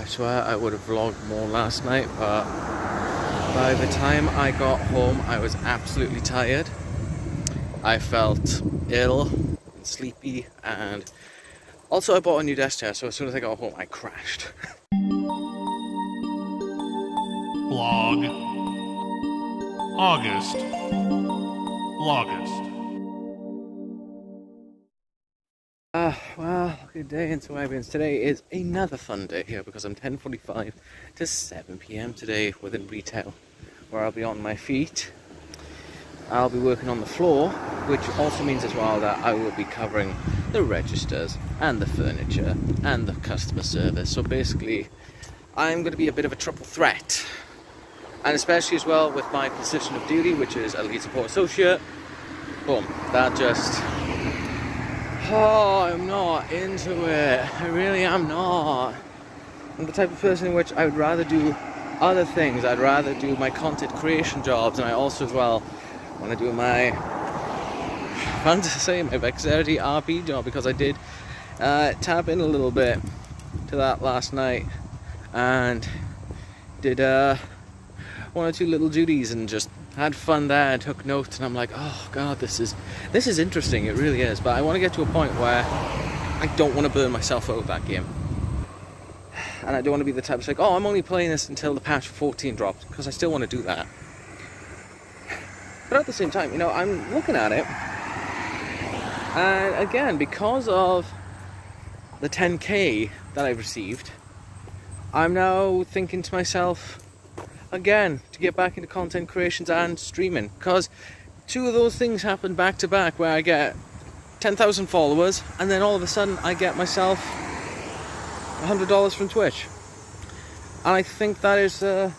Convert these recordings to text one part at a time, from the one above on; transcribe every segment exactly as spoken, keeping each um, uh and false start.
I swear I would have vlogged more last night, but by the time I got home I was absolutely tired. I felt ill and sleepy, and also I bought a new desk chair, so as soon as I got home I crashed. Blog August August. Uh, well, good day into Webbians. Today is another fun day here because I'm ten forty-five to seven p m today within retail, where I'll be on my feet. I'll be working on the floor, which also means as well that I will be covering the registers and the furniture and the customer service. So basically, I'm going to be a bit of a triple threat, and especially as well with my position of duty, which is a lead support associate. Boom, that just... Oh, I'm not into it. I really am not. I'm the type of person in which I would rather do other things. I'd rather do my content creation jobs, and I also as well want to do my, fun to say, my Vexerity R P job, because I did uh, tap in a little bit to that last night and did uh, one or two little duties and just had fun there and took notes, and I'm like, oh god, this is this is interesting, it really is, but I want to get to a point where I don't want to burn myself out of that game, and I don't want to be the type that's like, oh, I'm only playing this until the patch fourteen drops, because I still want to do that. But at the same time, you know, I'm looking at it, and again, because of the ten K that I've received, I'm now thinking to myself again to get back into content creations and streaming, because two of those things happen back to back, where I get ten thousand followers and then all of a sudden I get myself one hundred dollars from Twitch, and I think that is uh,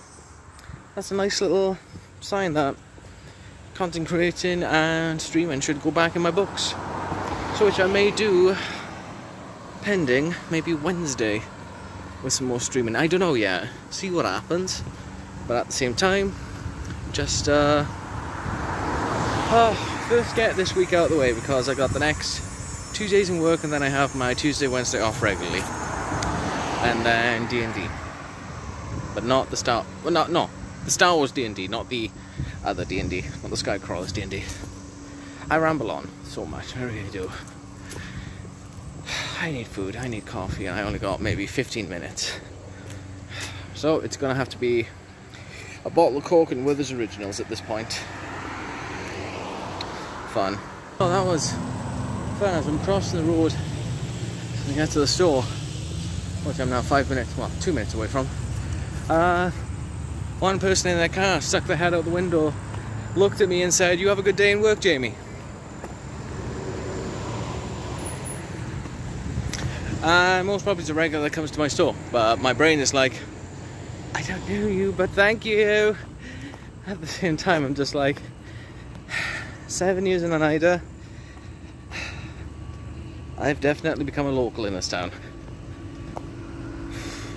that's a nice little sign that content creating and streaming should go back in my books, so which I may do pending maybe Wednesday with some more streaming. I don't know yet, see what happens. But at the same time, just uh, oh, first get this week out of the way, because I got the next two days in work, and then I have my Tuesday, Wednesday off regularly, and then D and D. But not the Star, well, not no, the Star Wars D and D, not the other D and D, not the Skycrawlers D and D. I ramble on so much, I really do. I need food, I need coffee, and I only got maybe fifteen minutes, so it's gonna have to be a bottle of Coke and Withers Originals at this point. Fun. Oh, that was fun. As I'm crossing the road to get to the store, which I'm now five minutes, well, two minutes away from, uh, one person in their car stuck their head out the window, looked at me and said, "You have a good day in work, Jamie." Uh, most probably it's a regular that comes to my store, but my brain is like, I don't know you, but thank you. At the same time, I'm just like, seven years in Oneida, I've definitely become a local in this town.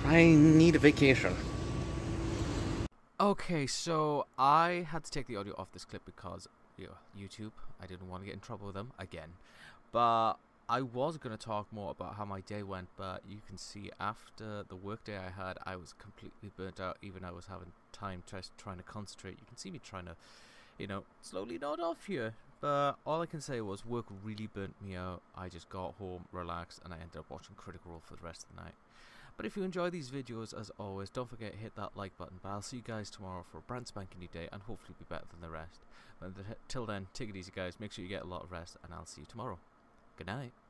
I need a vacation. Okay, so I had to take the audio off this clip because, you know, YouTube, I didn't want to get in trouble with them again. But I was going to talk more about how my day went, but you can see after the work day I had, I was completely burnt out. Even I was having time just trying to concentrate. You can see me trying to, you know, slowly nod off here. But all I can say was work really burnt me out. I just got home, relaxed, and I ended up watching Critical Role for the rest of the night. But if you enjoy these videos, as always, don't forget to hit that like button. But I'll see you guys tomorrow for a brand spanking new day, and hopefully be better than the rest. But until then, take it easy, guys. Make sure you get a lot of rest, and I'll see you tomorrow. Good night.